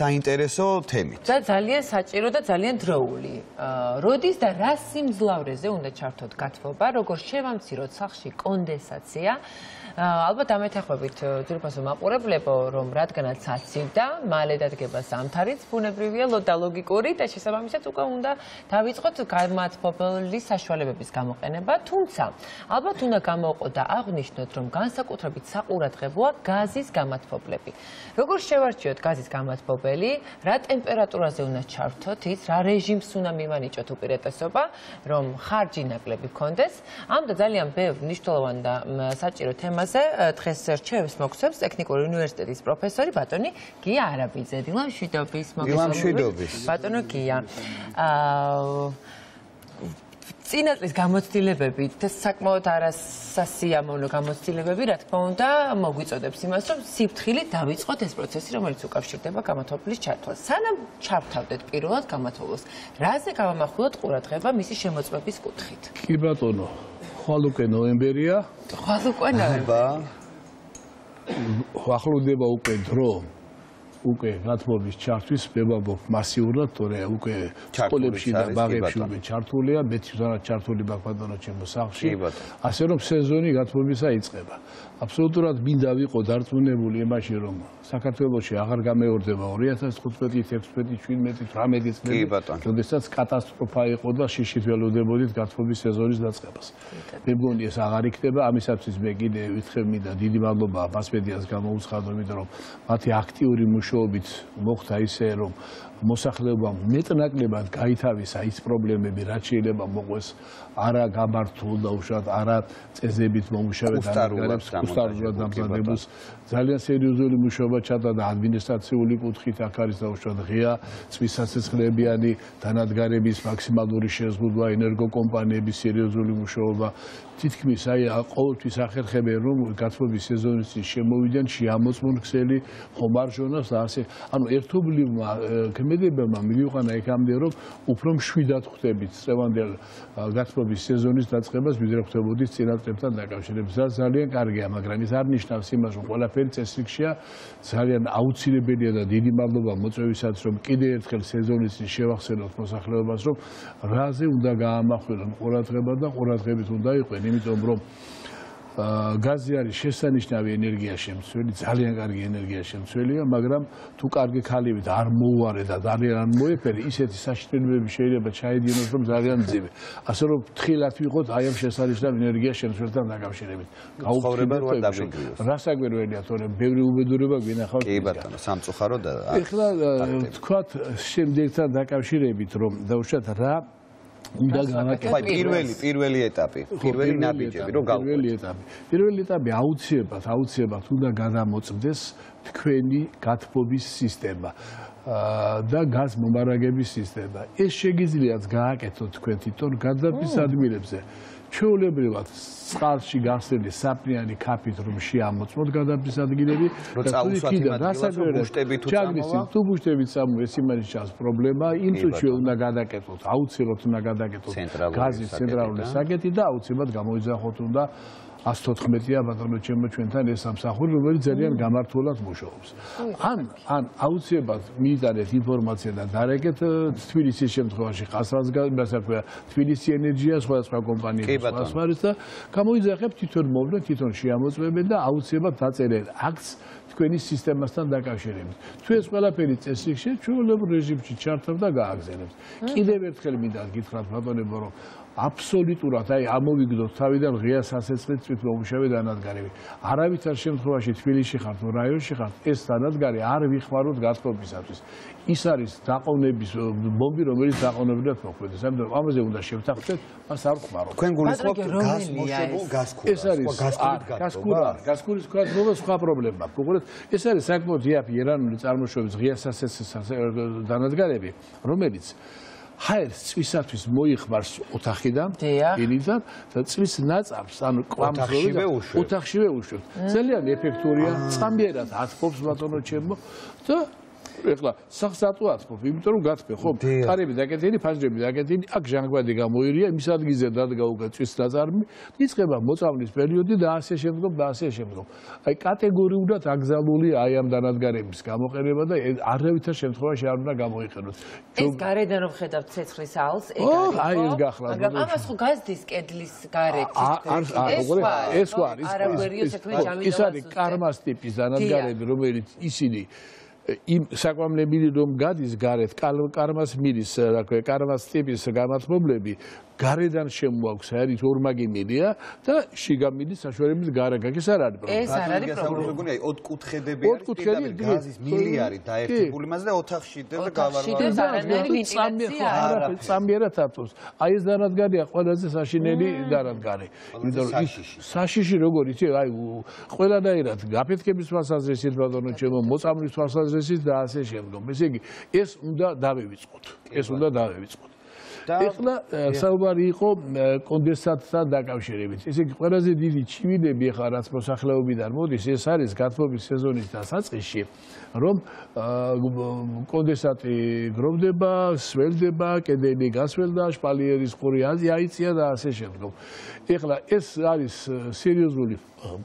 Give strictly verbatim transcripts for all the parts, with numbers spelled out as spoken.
საინტერესო თემით. Და ძალიან საჭირო და ძალიან დროული. Როდის და რა სიმძლავრეზე უნდა ჩართოთ გათბობა, როგორ შევამციროთ სახლში კონდენსაცია. Ალბათ ამეთახმებით ძირფასო მაყურებლებო, რომ რადგანაც აცივდა, მალე დადგება ზამთარიც, ბუნებრივია და ლოგიკური და შესაბამისად უკვე უნდა დავიწყოთ განმათავისუფლებელი საშუალებების გამოყენება, თუმცა ალბათ უნდა გამოვყოთ და აღნიშნოთ, რომ განსაკუთრებით საყურადღებოა გაზის გამათავისუფლებელი. Როგორ შევარჩიოთ გაზის გამათავისუფლება? Რა ტემპერატურაზე უნდა ჩართოთ ის, რა რეჟიმს უნდა მივანიჭოთ უპირატესობა, რომ ხარჯი ნაკლები გქონდეს. ამ და ძალიან ბევრ მნიშვნელოვან და საჭირო თემაზე დღეს რჩევებს მოგცემს ტექნიკური უნივერსიტეტის პროფესორი ბატონი გია არაბიძე. დილამ შვიდობის მოგესალმებით. ბატონო გია. Წინათლის გამოცდილებები და საკმაოდ არასასიამოვნო გამოცდილებები, რა თქმა უნდა, მოგვიწოდებს იმას, რომ სიფრთხილით დავიწყოთ ეს პროცესი, რომელიც უკავშირდება გამათავისუფლების ჩართვას. Სანამ ჩართავდეთ პირველად გამათავისუფლებას, რაზე გავამახვილოთ ყურადღება მისი შემოწმების კუთხით? კი ბატონო, ხვალ უკვე ნოემბერია. ხვალ უკვე ნოემბერია. ახლოვდება უკვე დრო. Uke gatvomis chartvis bebabo masiurad tore uke polebshi da bagebshi uke chartulia betiusana chartuli bakpadano chemo sakhshi ase rom sezoni gatvomisa iqeba absoluturad mindavიყო დარწმუნებული იმაში რომ საქართველოში აღარ გამეორდება ორი ათას ხუთწლიანი, ექვსწლიანი, შვიდმეტი, რამე წელი როდესაც კატასტროფა იყო და შიშით ველოდებოდით გათბობის სეზონის დაწყებას. მე მგონი ეს აღარ იქნება, ამისათვის მე კიდე ვითხე მინდა დიდი მადლობა მას მედიას გამოუცხადო, იმიტომ რომ მათი აქტიური მუშაობით მოხდა ისე რომ მოსახლებამ მეტნაკლებად გაითავისა ის პრობლემები, რაც შეიძლება მოყვეს, არა გამართულ და უშუალოდ, არა წესებით მომუშავე დარგებს, კუსტარულად დამზადებულს. ძალიან სერიოზული მუშაობა ჩატარდა და ადმინისტრაციული კუთხით აქ არის და უშუალოდ ღია წვისასისხლებიანი დანადგარების მაქსიმალური შეზღუდვა, ენერგოკომპანიების სერიოზული მუშაობა. Თითქმის აი ყოველთვის ახერხებენ რომ გათბობის სეზონში შემოვიდნენ შეამოწმონ ქსელი ხომ არ ჟონას და ასე. Ანუ ერთობლივმა ქმედებებმა მივიყვანა ეკამდე რომ უფრო მშვიდად ხვდებით წევანდელ გათბობის სეზონის დაწყებას ვიდრე ხვდებოდით წინა წლებთან დაკავშირებით. Ძალიან კარგია, მაგრამ ის არ ნიშნავს იმას რომ ყველაფერი წესრიგშია. Ძალიან აუცილებელია და დიდი მადლობა მოწვევისაც რომ კიდევ ერთხელ სეზონის შევახსენოთ მოსახლეობას რომ რაზე უნდა გაამახვილონ ყურადღება და ყურადღებით უნდა იყვნენ. Იმიტომ რომ გაზი არის შესანიშნავი ენერგიაშემცველი, ძალიან კარგი ენერგიაშემცველია, მაგრამ თუ კარგი ქალივით არ მოუარე და ძალიან არ მოეფერე, ისეთი საშიშროებები შეიძლება ჩაედინოს, რომ ძალიან ძიმე. ასე რომ თხილად ვიყოთ აი ამ შესანიშნავ ენერგიაშემცველთან დაკავშირებით. გაუხსენებთ, რა საგვირველია, თორემ ბევრი უბედურება გვინახავთ. კი ბატონო, სამწუხარო და ეხლა თქვათ შემდეგთან დაკავშირებით, რომ დაუშვათ რა უნდა განაკეთოთ პირველი პირველი ეტაპი, პირველი ნაბიჯები რომ გავაკეთოთ. პირველი ეტაპი. პირველი ეტაპი აუცილებლად, აუცილებლად უნდა გადამოწმდეს თქვენი გათბობის სისტემა და გაზმომარაგების სისტემა. ეს შეგიძლიათ გააკეთოთ თქვენ თვითონ გადაბის ადმირებზე. Ჩვეულებრივად წყალში გახსნილი საპნიანი კაფით რომ შეამოწმოთ გადაბის ადგილები, და თუ იქიდან გასაგებია, ჩაგდის თუ ბუშტებით სამუ ეს იმანის ჩანს პრობლემა, იმ წუთში უნდა გადაკეთოთ, აუცილებლად უნდა გადაკეთოთ გაზის ცენტრალური საკეთი და აუცილებლად გამოიძახოთ უნდა ასოთხმეტია ბატონო ჩემო ჩვენთან ეს სამსახური, რომელიც ძალიან გამართულად მუშაობს. ან ან აუცილებლად მიიტანეთ ინფორმაცია და დარეკეთ თბილისის შემთხვევაში ხასრას გასაკუთრებია თბილისი ენერგია სხვადასხვა კომპანიების ასმარის და გამოიძახებთ თვითონ მოვლენ, თვითონ შეამოწმებენ და აუცილებლად დაწერენ აქტს თქვენი სისტემასთან დაკავშირებით. თუ ეს ყველაფერი წესრიგშია, ჩვეულებრივ რეჟიმში ჩართავთ და გააგზავნებთ. კიდევ ერთხელ მინდა გითხრათ ბატონებო, რომ აბსოლუტურად აი ამოვიგდოთ თავიდან ღია სასეცილით წვითმომუშავე დანადგარები. არავითარ შემთხვევაში თბილისში ხართ, რაიონში ხართ, ეს დანადგარი არ ვიხმაროთ გათბობისათვის. ის არის დაყოვნების ბომბი, რომელიც დაყოვნებულად მოქმედებს. ამიტომ ამაზე უნდა შევთანხმდეთ, მას არ ვხმაროთ. თქვენ გულისხმობთ გასმოშებულ გასქურას. ეს არის გასქურა, გასქურის გათბობა სხვა პრობლემაა. უყურეთ, ეს არის საკმაოდ ირანული წარმოშობის ღია სასეცილით დანადგარები, რომელიც ჰაერს წვისათვის მოიხმარს ოთახიდან, ელიდან და წვის ნაწამს, ანუ კვამს ოთახშივე უშვებთ. ძალიან ეფექტურია, წამიერად ათბობს ბატონო ჩემო და Ეხლა სახსატო აცფობ, იმიტომ რომ გაწფე, ხო? ხარები დაკეთილი, ფაჟები დაკეთილი, აქ ჟანგბადი გამოირია, იმის ადგილზე დადგა წვის ნაწარმი, იწყება მოწამვლის პერიოდი და ასე შემდგომ და ასე შემდგომ. Აი კატეგორიულად აგზალული აი ამ დანადგარების გამოყენება და არავითარ შემთხვევაში არ უნდა გამოიყენოს. ეს გარედან რომ ხედავთ ცეცხლის ალს, ეგ არის. აი ეს გახლავს. მაგრამ ამას ხო გაზდის კედლის გარეთ. ეს არის. ეს არის კარმას ტიპის დანადგარები, რომელიც ისინი იმ საკვამლები რომ გადის გარეთ, კარმას მირის, კარმას ტიპის გამათბობლები გარედან შემოაქვს, არის ორმაგი მილია და შიგა მილის საშუალებით გარეთ გადის არ არის პრობლემა. ეს არ არის პრობლემა. ოთხკუთხედები არის, გაზის მილი არის დაერთებული მას და ოთახში და გავარვარდა. სამიერად აწოს. აი ეს დანადგარია ყველაზე საშინელი დანადგარი. იმიტომ რომ საშიში როგორ იცი, აი ყველანაირად გაფეთქების თვალსაზრისით, ბატონო ჩემო, მოწამვლის თვალსაზრისით და ასე შემდგომ. ესე იგი, ეს უნდა დავივიწყოთ. ეს უნდა დავივიწყოთ. Ეხლა საუბარი იყო კონდენსატთან დაკავშირებით. Ესე იგი, ყველაზე დიდი ჩივიდები ახლა რაც მოსახლეობიდან მოდის, ეს არის გათბობის სეზონის დასაწყისში, რომ კონდენსატი გროვდება, სველდება, კედელი გასველდა, შპალიერის ყური აიწია და ასე შემდგომ. Ეხლა ეს არის სერიოზული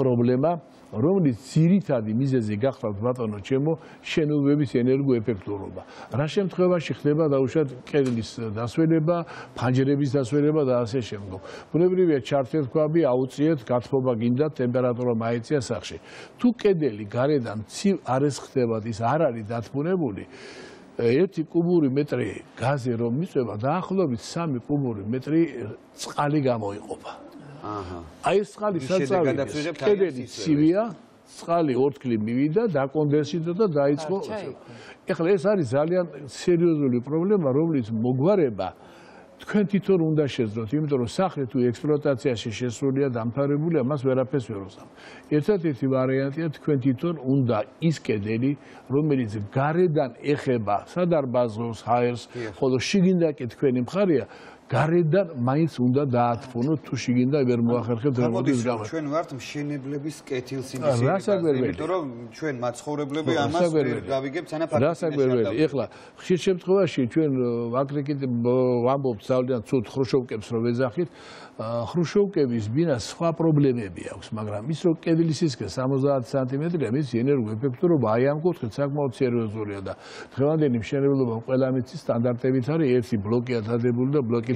პრობლემა, რომელიც ძირითადი მიზეზი გახლავთ ბატონო ჩემო, შენობების ენერგოეფექტურობა. რა შემთხვევაში ხდება დაუშვათ კედლის დასველება, ფანჯრების დასველება და ასე შემდგომ. ბუნებრივია ჩართეთ ქვაბი, აუწიეთ, გათბობა გინდათ, ტემპერატურა მაეცია სახლში. თუ კედელი გარედან ცივ არის ხდება, ის არ არის დათბუნებული. Ერთი კუბური მეტრი გაზი რომ მიწება, დაახლოებით სამი კუბური მეტრი წყალი გამოიყოფა. Აი ეს წყალი საწავია, კედელი ცივია, წყალი ორთქლი მივიდა, დაკონდენსდა და დაიწყო. Ეხლა ეს არის ძალიან სერიოზული პრობლემა, რომლის მოგვარება თქვენ თვითონ უნდა შეძლოთ, იმიტომ რომ სახლი თუ ექსპლუატაციაში შესულია, დამთავრებულია, მას ვერაფერს ვერ უწამთ. ერთადერთი ვარიანტია თქვენ თვითონ უნდა ის კედელი, რომელიც გარედან ეხება სადარბაზოს ჰაერს, ხოლო შიგნიდან კი თქვენი მხარეა გარედან მაინც უნდა დაათფონოთ თუ შიგნიდან ვერ მოახერხებთ როდესაც გამო. ჩვენ ვართ მშენებლების კეთილს იმის ერთად, იმიტომ რომ ჩვენ მაცხოვრებლები ამას გავიგებთ სანაფარს. რასაკვირველია, ეხლა ხშირ შემთხვევაში ჩვენ აკრიტიკ ვამბობთ ძალიან ცუდ ხრუშოვკებს რო ვეძახით, ხრუშოვკების ბინას სხვა პრობლემები აქვს, მაგრამ ის რომ კედლის სისქე სამოცდაათი სანტიმეტრია, მის ენერგოეფექტურობა აი ამ კუთხით საკმაოდ სერიოზულია და დღევანდელი მშენებლობა ყველა მიცის სტანდარტებით არის, ერთი ბლოკია დადებული და ბლოკი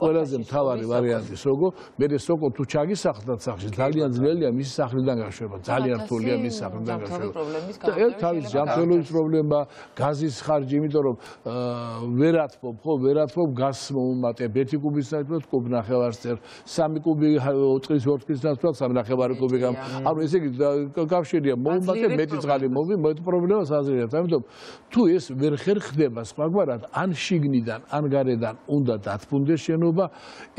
ყველაზე მთავარი ვარიანტი სოკო, მერე სოკო თუ ჩაგის სახლთან სახლში, ძალიან ძნელია მისი სახლიდან გაშვება, ძალიან რთულია მისი სახლიდან გაშვება. და თავის ჯანმრთელობის პრობლემა, გაზის ხარჯი, იმიტომ რომ ვერ ათბობ, ხო, ვერ ათბობ, გაზს მომატებ, ერთი კუბის ნაცვლად კუბ ნახევარს წერ, სამი კუბი ოთხის ორთქლის ნაცვლად სამი ნახევარი კუბი გამ. ანუ ესე იგი კავშირია, მომატებ მეტი წყალი მომი, მეტ პრობლემას აძლევს. ამიტომ თუ ეს ვერ ხერხდება სხვაგვარად, ან შიგნიდან, ან გარედან უნდა დათბუნდეს შენობა,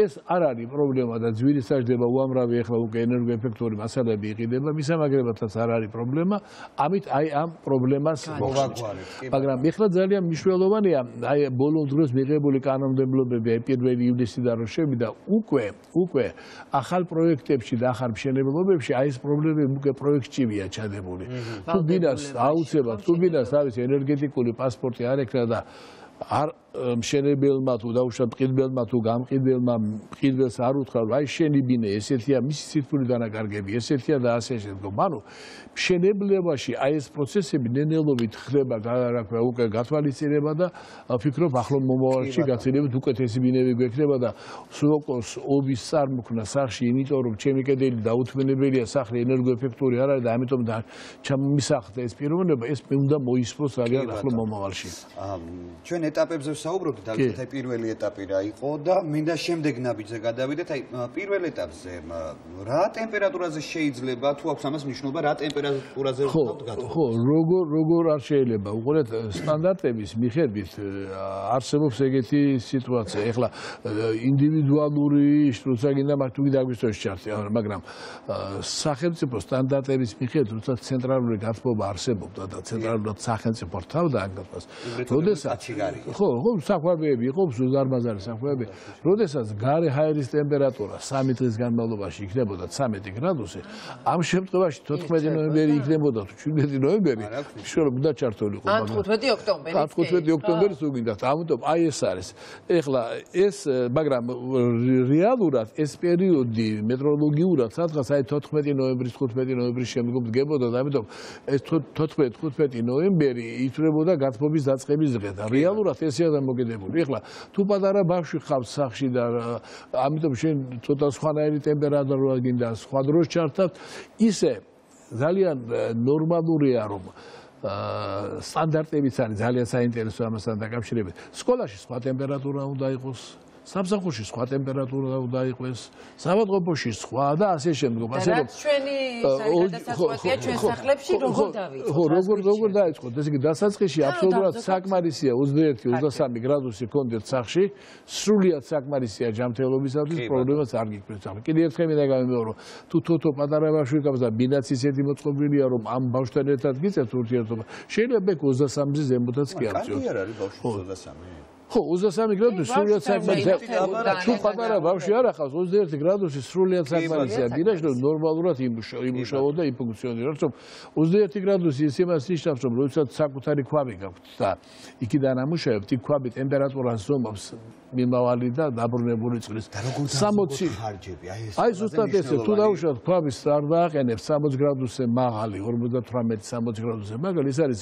ეს არ არის პრობლემა და ძვირი საჭდება უამრავი ახლა უკვე ენერგოეფექტური მასალები იყიდება, მისამაგრებათაც არ არის პრობლემა, ამით აი ამ პრობლემას მოვაგვარებთ. მაგრამ ახლა ძალიან მნიშვნელოვანია, აი ბოლო დროს მიღებული კანონმდებლობები აი პირველი ივლისიდან რომ შევიდა, უკვე უკვე ახალ პროექტებში და ახალ მშენებლობებში აი ეს პრობლემები უკვე პროექტშივია ჩადებული. თუ ბინას აუცილებლად, თუ ბინას თავის ენერგეტიკული პასპორტი არ ექნა და არ მშენებელმა თუ დაუშვათ მყიდველმა თუ გამყიდველმა მყიდველს არ უთხრა, აი შენი ბინე ესეთია, მისი სირთული დანაკარგები ესეთია და ასე შემდგომ. ანუ მშენებლობაში აი ეს პროცესები ნენელობით ხდება, რა ქვია, უკვე გათვალისწინება და ვფიქრობ ახლო მომავალში გაცილებით უკეთესი ბინები გვექნება და სოკოს ობის წარმოქმნა სახლში, იმიტომ რომ ჩემი კედელი დაუთმენებელია, სახლი ენერგოეფექტური არ არის და ამიტომ ჩამომისახდა ეს პიროვნება, ეს უნდა მოისფოს ძალიან ახლო მომავალში. ჩვენ ეტაპებზე საუბრობთ, დაგვიწყეთ აი პირველი ეტაპი რა იყო და მინდა შემდეგ ნაბიჯზე გადავიდეთ. აი პირველ ეტაპზე რა ტემპერატურაზე შეიძლება, თუ აქვს ამას მნიშვნელობა, რა ტემპერატურაზე ხავთ გათბობთ? ხო, როგორ როგორ არ შეიძლება. უყურეთ, სტანდარტების მიხედვით არსებობს ეგეთი სიტუაცია. ეხლა ინდივიდუალური როცა გინდა მაგ თუ დაგვისტოს ჩარტი, მაგრამ სახელმწიფო სტანდარტების მიხედვით, როცა ცენტრალური გათბობა არსებობდა და ცენტრალურად სახელმწიფო რთავდა ამ გათბობას, როდესაც ხო, ხომ საქვაბეები იყო სულ ზარმაზარი საქვაბეები. Როდესაც გარე ჰაერის ტემპერატურა სამი დღის განმავლობაში იქნებოდა ცამეტი გრადუსი, ამ შემთხვევაში თოთხმეტი ნოემბერი იქნებოდა თუ შვიდმეტი ნოემბერი, შეიძლება დაჩართული იყო. ხუთმეტი ოქტომბერი. ხუთმეტი ოქტომბერს უგინდათ. ამიტომ აი ეს არის. ეხლა ეს მაგრამ რეალურად ეს პერიოდი მეტროლოგიურად სადღაც აი თოთხმეტი ნოემბრის ხუთმეტი ნოემბრის შემდგომ დგებოდა. ამიტომ ეს თოთხმეტი ხუთმეტი ნოემბერი ითვლებოდა გათბობის დაწყების დღედ. რეალურად ესეა დამოკიდებული. ეხლა თუ პატარა ბავშვი ხავს სახში და ამიტომ შენ ცოტა სხვანაირი ტემპერატურა გინდა სხვა დროს ჩართავთ, ისე ძალიან ნორმალურია რომ სტანდარტებიც არის ძალიან საინტერესო ამასთან დაკავშირებით. სკოლაში სხვა ტემპერატურა უნდა იყოს, სამსახურში სხვა ტემპერატურა უნდა იყოს, საავადმყოფოში სხვა და ასე შემდგომ. ასე რომ ჩვენი საერთაშორისო ჩვენ სახლებში როგორ დავიწყოთ? ხო, როგორ როგორ დაიწყოთ? ესე იგი დასაწყისში აბსოლუტურად საკმარისია ოცდაერთი ოცდასამი გრადუსი კონდეს სახლში, სრულიად საკმარისია ჯანმრთელობისათვის, პრობლემას არ გიქმნით. კიდევ ერთხელ მინდა გამიმეორო, თუ თოთო პატარა ბავშვი გავს და ბინაც ისეთი მოწყობილია რომ ამ ბავშვთან ერთად გიწევთ ურთიერთობა, შეიძლება ოცდასამზე ზემოდაც კი არისო. კარგი არ არის ბავშვი ოცდასამი? ხო, ოცდასამი გრადუსი სრულიად საკმარისია. თუ პატარა ბავშვი არ ახავს ოცდაერთი გრადუსი სრულიად საკმარისია. დინაშო ნორმალურად იმუშაო და იფუნქციონირებს. რადგან ოცდაერთი გრადუსი ეს იმას ნიშნავს, რომ როდესაც საკუთარი ქვაბი გაქვთ და იქიდან ამუშავებთ, იქ ქვაბი ტემპერატურას ზომავს მიმავალი და დაბრუნებული წყლის. სამოცი ხარჯები. აი ეს. აი ზუსტად ესე, თუ დავუშვათ ქვაბის არ დააყენებ სამოც გრადუსზე მაღალი, ორმოცდათვრამეტი სამოცი გრადუსზე მაღალი, ეს არის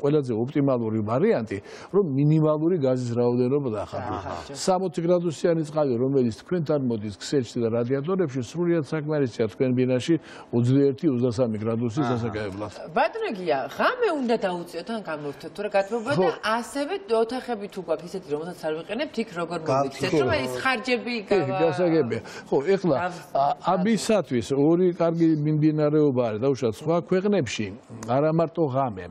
ყველაზე ოპტიმალური ვარიანტი, რომ მინიმალური გაზის რაოდენობა დახარჯოს. სამოცი გრადუსიანი წყალი, რომელიც თქვენთან მოდის ქსელში და რადიატორებში, სრულიად საკმარისია თქვენ ბინაში ოცდაერთი ოცდასამი გრადუსის ასაკაებლად. ბატონო გია, ღამე უნდა დაუწიოთ ან გამოვთოთ, თუ რა გათბობა და ასევე ოთახები თუ გვაქვს ესეთი, რომელსაც არ ვიყენებთ, იქ როგორ მოვიქცეთ, რომ ეს ხარჯები გასაგებია. ხო, ეხლა ამისათვის ორი კარგი მიმდინარეობა არის. დაუშვათ სხვა ქვეყნებში, არა მარტო ღამე.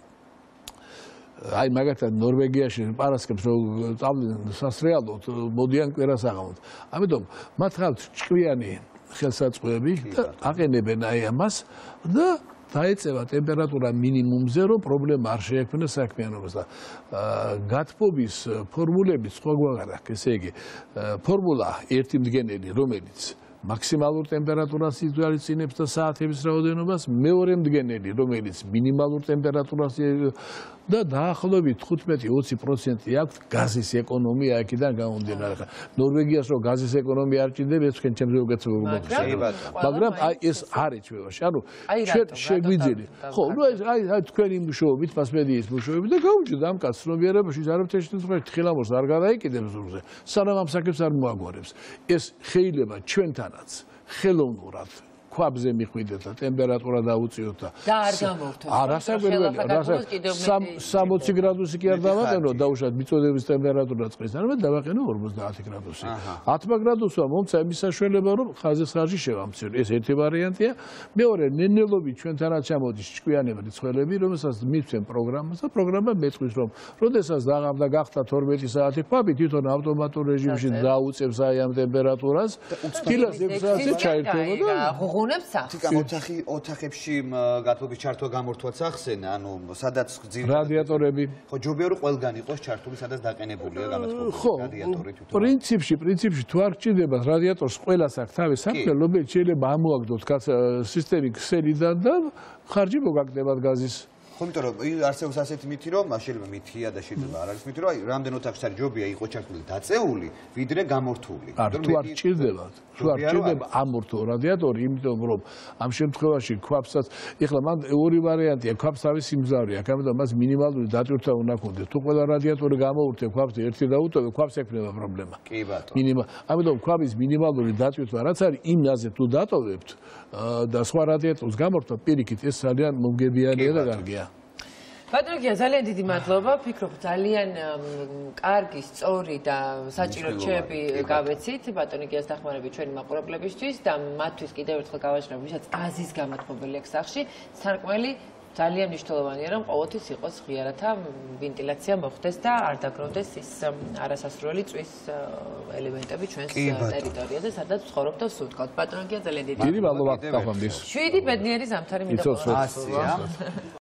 Ai magazin Norvegiași, parascăpți, s-a strealat, modian cu era să gândă. Amidom, matralt, șcriani, xelsați cu ebi, ageneben aiamas, da. Taieceva temperatura minimum zero, problema ar fi până să acționăm asta. Gatpobis, formulebis, cu aguagara, că se ege. Formula, ertim geneli, romeliți. Maximalul temperatura situației ține peste saatebis raudenomas, meorem geneli, romeliți. Minimalul temperatura და დაახლოებით ხუთმეტი ოცი პროცენტი აქვს გაზის ეკონომია აქედან გამომდინარე. ნორვეგიას რო გაზის ეკონომია არ ჭირდება, ეს ხენ ჩემზე უკეთესობა მოგხსენება. მაგრამ აი ეს არის ჩვევაში. ანუ ჩვენ შეგვიძლია. ხო, ნუ აი აი თქვენი მუშაობით, მასმედიის მუშაობით და გავუჭირდა ამ კაცს ცნობიერებაში, არამედ შეიძლება თხილამურს არ გადაიკიდებს ზურგზე, სანამ ამ საკითხს არ მოაგვარებს. ეს შეიძლება ჩვენთანაც ხელოვნურად ქვაბზე მიხვიდეთ და ტემპერატურა დაუწიოთ და არ გამოვთვალოთ. არასაგვერველია, რადგან სამოცი გრადუსი კი არ დავაყენო, დაუშვათ მიწოდების ტემპერატურა წყლის, არამედ დავაყენო ორმოცდაათი გრადუსი. ათმა გრადუსმა მომცა იმის საშუალება, რომ ხაზის ხარჯი შევამციროთ. ეს ერთი ვარიანტია. მეორე, ნენელობით ჩვენთანაც ამოდის ჭკვიანები, რიცხველები, რომელსაც მივცემ პროგრამას და პროგრამა მეტყვის, რომ როდესაც დაღამდა გახდა თორმეტი საათი ქვაბი, თვითონ ავტომატურ რეჟიმში დაუწევს აი ამ ტემპერატურას. დილას ექვს საათზე ჩაერთვება და თიკამოთახი ოთახებში გათბობის ჩართვა გამორთვაც ახსენა, ანუ სადაც რადიატორები. ხო, ჯობია რომ ყველგან იყოს ჩართული, სადაც დაყენებულია გამათბობი რადიატორი თვითონ. ხო, პრინციპში, პრინციპში თუ არ გჭირდება რადიატორს ყველას აქვს თავის სამკარო, რომელიც შეიძლება ამოაგდოთ სისტემი ქსელიდან და ხარჯი მოგაგდებათ გაზის. ხო, იმიტომ რომ არსებობს ასეთი მითი, რომ შეიძლება მითია და შეიძლება არ არის მითი, რომ რამდენ ოთახში არის ჯობია იყოს ჩართული დაწეული, ვიდრე გამორთული. თუ არ ჭირდება, თუ არ ჭირდება ამორთო რადიატორი, იმიტომ რომ ამ შემთხვევაში ქვაბსაც, ეხლა მან ორი ვარიანტია, ქვაბს თავის სიმძლავრე აქვს, ამიტომ მას მინიმალური დატვირთვა უნდა გქონდეს. თუ ყველა რადიატორი გამოურთე ქვაბს ერთი დაუტოვე, ქვაბს ექნება პრობლემა. კი ბატონო. მინიმალ, ამიტომ ქვაბის მინიმალური დატვირთვა რაც არის იმაზე თუ დატოვებთ და სხვა რადიატორს გამორთვა პირიქით, ეს ძალიან მომგებიანია და კარგია. Bătrânii care zilele de dimantlova, picrop zilele cargis, ori da, săcirul cebi, gavetit, bătrânii care stăcmane biciurii ma corabile biciuiți, da, matuiți că ideea urtăcă gavaș nevoișat, aziz gamat mobilele xaxi, sarcmeli zilele niștolovani eram, oatii si os xiarata, ventilația moxtesta, arta crontestis, arasastrolițuiți elemente biciuiți, teritorii de sardat xorop da sud, cat bătrânii care zilele de dimantlova. Cei de bătrânii zăm tari mi da.